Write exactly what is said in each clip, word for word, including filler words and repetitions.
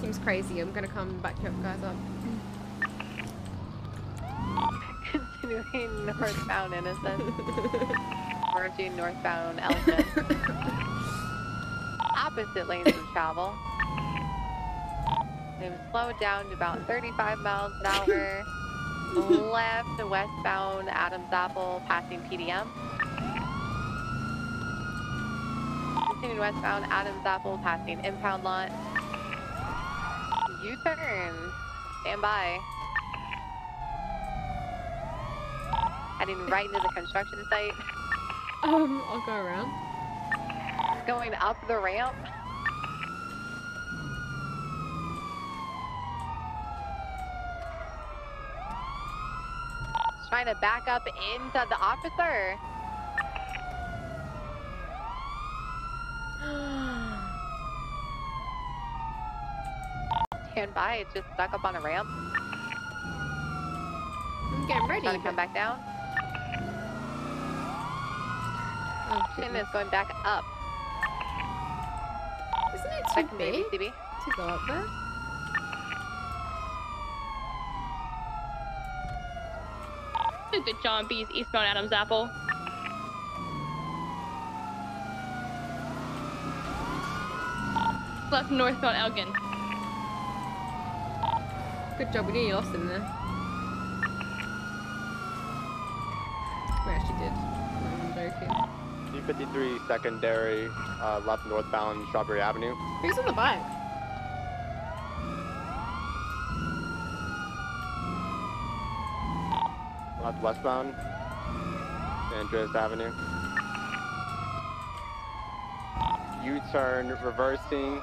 Seems crazy. I'm gonna come back you guys up. Continuing northbound Innocent. Merging northbound Elgin. Opposite lanes of travel. They've slowed down to about thirty-five miles an hour. Left to westbound Adams Apple, passing P D M. Continuing westbound Adams Apple, passing impound lot. U-turn. Stand by. Heading right into the construction site. Um, I'll go around. Going up the ramp. Trying to back up into the officer. Stand by, it's just stuck up on a ramp. I'm getting ready. Trying to come back down. Oh, and it's going back up. Isn't it too like big baby, to go up there? The John B's eastbound Adams Apple. Left northbound Elgin. Good job, we nearly lost him there. We actually did. I'm joking. two fifty-three secondary, uh, left northbound Strawberry Avenue. Who's on the bike? Left westbound, San Andreas Avenue. U-turn, reversing,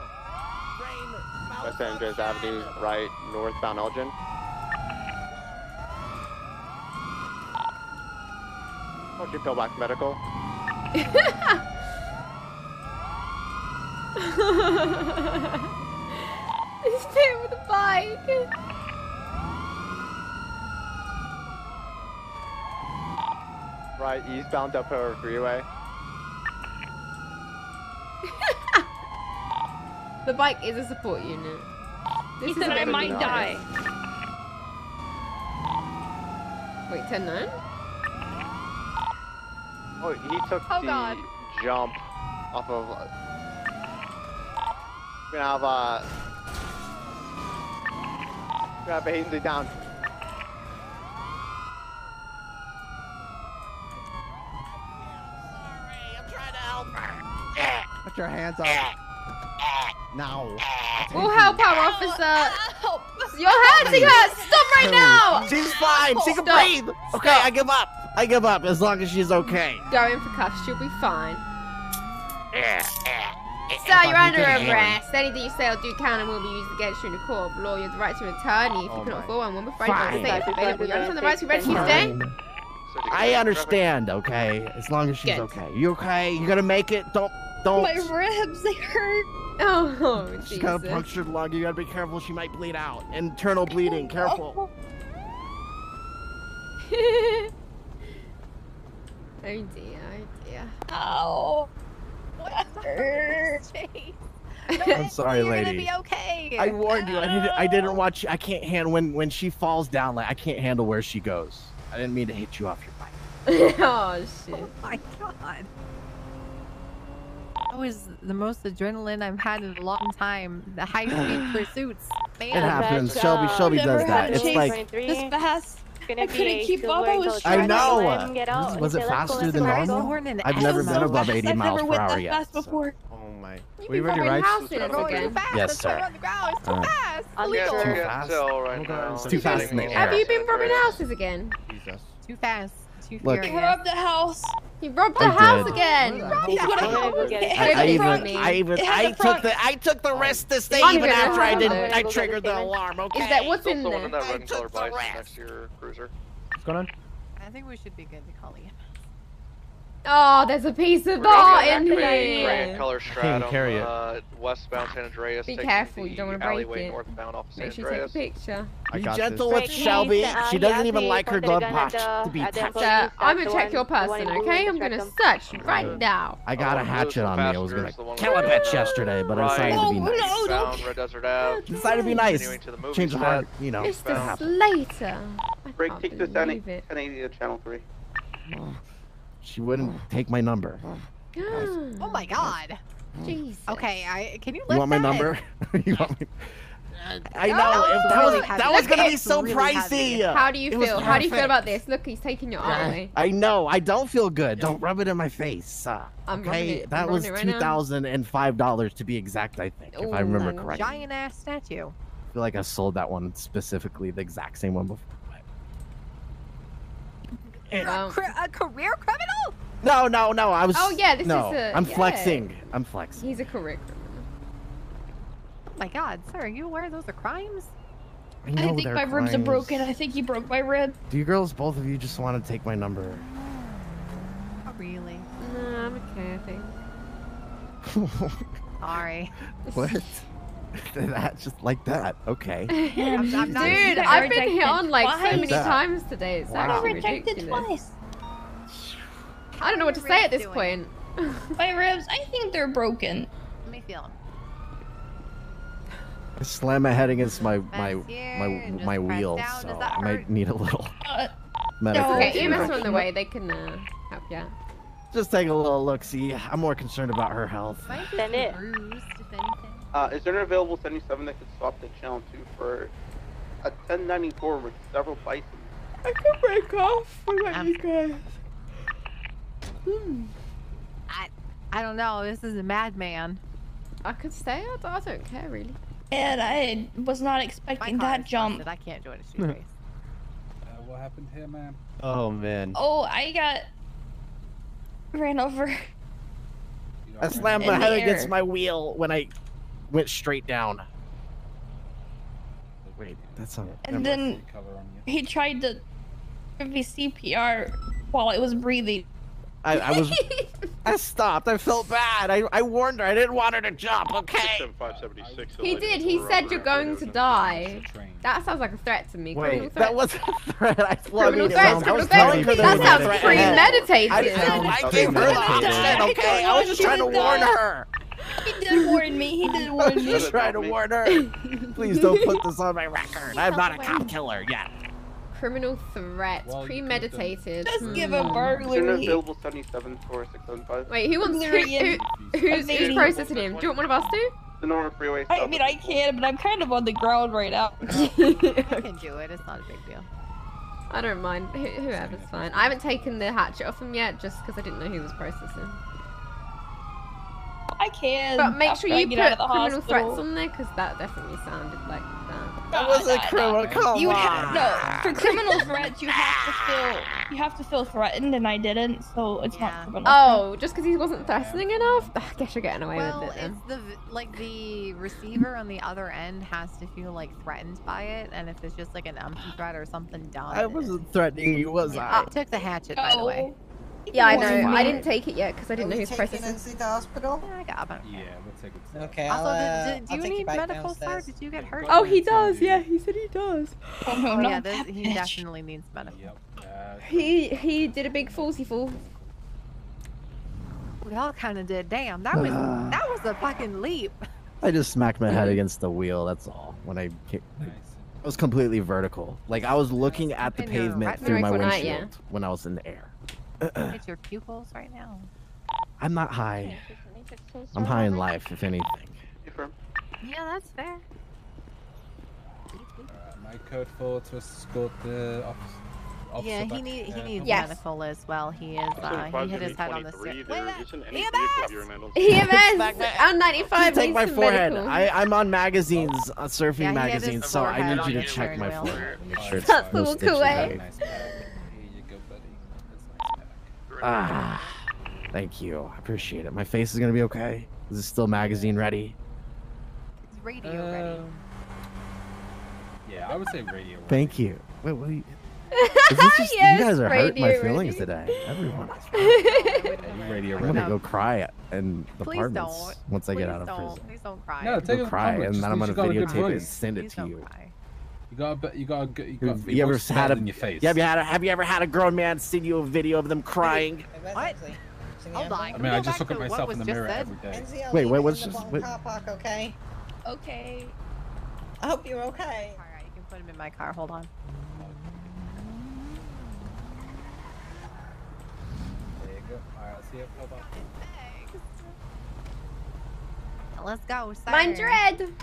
West San Andreas Avenue, right, northbound Elgin. Why don't you go back medical? He's there with a bike! Right, eastbound Del Perro Freeway. The bike is a support unit. This he said I might die. Wait, ten nine? Oh, he took oh, the God. jump off of... Uh, we're gonna have, uh... We're gonna have Hainsley down. Put your hands up. Now. We'll help our officer. Help. You're hurting her. Stop right now. She's fine. She can Stop. breathe. Okay, Stop. I give up. I give up as long as she's okay. Go in for cuffs. She'll be fine. So you're under arrest. Anything you say or do can and will be used against you in the court of law. You have the right to an attorney if oh you cannot afford one. One before you don't stay available. You understand the rights we read to you today? I understand, okay? As long as she's Good. okay. You okay? You gonna make it? Don't, don't. My ribs, they hurt. Oh, oh Jesus. She's got a punctured lung. You gotta be careful. She might bleed out. Internal bleeding. Careful. Oh dear, oh dear. Ow. What hurts? I'm sorry, lady. You're gonna be okay. I warned you. I didn't. I didn't watch. I can't handle when when she falls down. Like I can't handle where she goes. I didn't mean to hit you off your bike. Oh, shit. Oh, my God. That was the most adrenaline I've had in a long time. The high-speed pursuits. Man, it happens. Shelby Shelby does that. It's like... This fast. I couldn't keep up. I was trying I know. to let him get out. Was it faster than normal? I've never been above eighty miles per hour yet. So. Oh, my. We ready, right? Yes, sir. It's too fast. It's too fast in the air. Have you been robbing houses again? Jesus. Too fast. Too furious. He robbed the house. He robbed the house again. He robbed the house again. I even, I even, I took the, I took the risk to stay even after I didn't, I triggered the alarm. Okay. Is that what's in there? I took the risk. What's going on? I think we should be good to call E M S. Oh, there's a piece of ball in here. Color stratum, carry it. Uh, westbound San Andreas. Be careful, you don't want to break it. Northbound off San Make sure Andreas. You take a picture. I got be gentle this. With Shelby. She doesn't even like her glove box to be touched. Uh, I'm gonna check your person, okay? I'm gonna search right now. I got a hatchet on me. I was gonna kill a bitch yesterday, but I decided to be nice. Decided to be nice. Change of heart, you know. Mister Slater. Break, take this ten eighty to channel three. She wouldn't take my number. Oh my God! Jeez. Okay, I can you. You want my that? Number? You want me? I know. Oh, that was, that was gonna be so really pricey. Heavy. How do you it feel? How do you feel about this? Look, he's taking your arm away. I know. I don't feel good. Don't rub it in my face. Uh, I'm okay, it. that I'm was right two thousand and five dollars to be exact. I think, Ooh, if I remember correctly. Giant ass statue. I feel like I sold that one specifically, the exact same one before. Um, a career criminal? No, no, no. I was. Oh yeah, this no, is a. I'm yeah. flexing. I'm flexing. He's a career criminal. Oh my God, sir, are you aware those are crimes? I, know I think my crimes. ribs are broken. I think he broke my rib. Do you girls, both of you, just want to take my number? Not really. No, I'm okay. I think. Sorry. What? That just like that, okay. I'm, I'm not, Dude, I've been hit on like twice. so many times today. It's wow. actually rejected ridiculous. Twice. I don't know what to say at this doing? point. My ribs, I think they're broken. Let me feel them. I slam my head against my my my my wheel, so I might need a little. Uh, medical okay, E M S on the way. They can uh, help you. Just take a little look. See, I'm more concerned about her health. Than it. Uh, is there an available seventy-seven that could swap the channel two for a ten ninety-four with several bison? I could break off with um, you guys. Hmm. I I don't know. This is a madman. I could stay up. I don't care really. And I was not expecting that jump. I can't do it. It's your face. Uh, what happened here, man? Oh man. Oh, I got ran over. I slammed my head against my wheel when I. Went straight down. Wait, that's not. And then he tried to give me C P R while I was breathing. I, I was. I stopped. I felt bad. I I warned her. I didn't want her to jump. Okay. He did. He said you're going to die. That sounds like a threat to me. Wait, that wasn't a threat. I criminal threats. Criminal threats. That sounds premeditated. I gave her the option. Okay, I was just trying to warn her. He did warn me. He did warn me. I was just trying to warn her. Please don't put this on my record. I'm not a cop killer yet. Criminal threats, well, premeditated. Just mm. give a burglary. Wait, who wants to? Who, who's, who's processing him? Do you want one of us to? The normal freeway. I mean, I can, but I'm kind of on the ground right now. I can do it. It's not a big deal. I don't mind. Whoever's fine. I haven't taken the hatchet off him yet, just because I didn't know who was processing. I can. But make sure you put criminal threats on there, because that definitely sounded like that. That was a criminal. Come on. No, for criminal threats, you have to feel you have to feel threatened, and I didn't, so it's not criminal. Oh, just because he wasn't threatening enough? I guess you're getting away with it. Well, it's the like the receiver on the other end has to feel like threatened by it, and if it's just like an empty threat or something dumb. I wasn't threatening you, was I? I took the hatchet, by the way. Yeah, I know. I didn't take it yet because I didn't know who's processing. Nancy to the hospital? Yeah, I got him. Yeah, we'll take it. Okay. Also, uh, did, do you, you need medical, sir? Did you get hurt? Oh, he does. Yeah, he said he does. Oh no, yeah, this, he bitch. definitely needs medical. Yep. Uh, he he did a big falsy fall. We all kind of did. Damn, that was uh, that was a fucking leap. I just smacked my head against the wheel. That's all. When I kicked. Nice. I was completely vertical. Like I was looking at the I pavement right through my windshield yeah. when I was in the air. It's your pupils right now. I'm not high. I'm high in life, if anything. Yeah, that's fair. Uh, my code four to escort the officer. Yeah, he need he needs yes. medical as well. He is. Uh, he hit his head on the street. E M S. E M S. I'm ninety-five. Take my forehead. I, I'm on magazines, uh, surfing yeah, magazines, so I need you to check my forehead. Make sure it's That's the cool way. Ah, thank you. I appreciate it. My face is gonna be okay. Is it still magazine ready? It's radio uh, ready. Yeah, I would say radio ready. Thank you. Wait, what are you... Is this just, yes, you guys are hurting my feelings radio. today. Everyone is hurting. I'm going to go cry in the Please apartments don't. once I Please get out of prison. Please don't cry. No, take go cry, and then I'm going to videotape it and send Please it to you. Cry. You got, you got, you got. Have you ever had a, in your face? Have you, had a, have you ever had a grown man send you a video of them crying? What? Hold on. I mean, I just look at myself in the mirror every day. Wait, wait, what's just? Okay. Okay. I hope you're okay. All right, you can put him in my car. Hold on. There you go. All right, I'll see you. Hold on. Thanks. Now let's go. Sorry. Mind your head.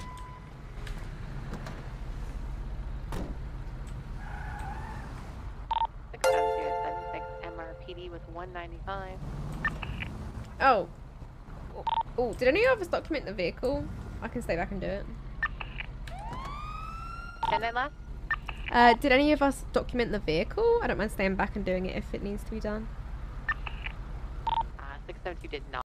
M R P D with one ninety-five. Oh. Oh. Oh, did any of us document the vehicle? I can stay back and do it. Can I laugh? Uh, did any of us document the vehicle? I don't mind staying back and doing it if it needs to be done. Uh, six seventy-two did not.